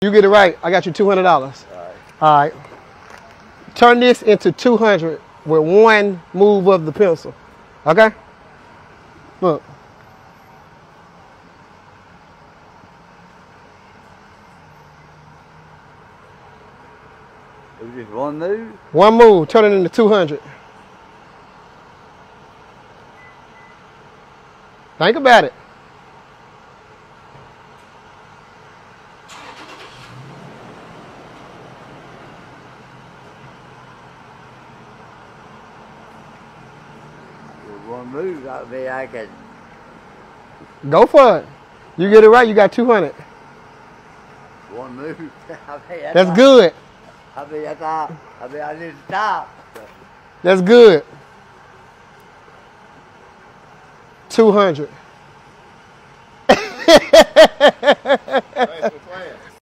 You get it right, I got you $200. All right. Turn this into 200 with one move of the pencil. Okay? Look. It was just one move? One move, turn it into 200. Think about it. One move, I can go for it. You get it right, you got 200. One move. That's good. I need to stop. That's good. 200.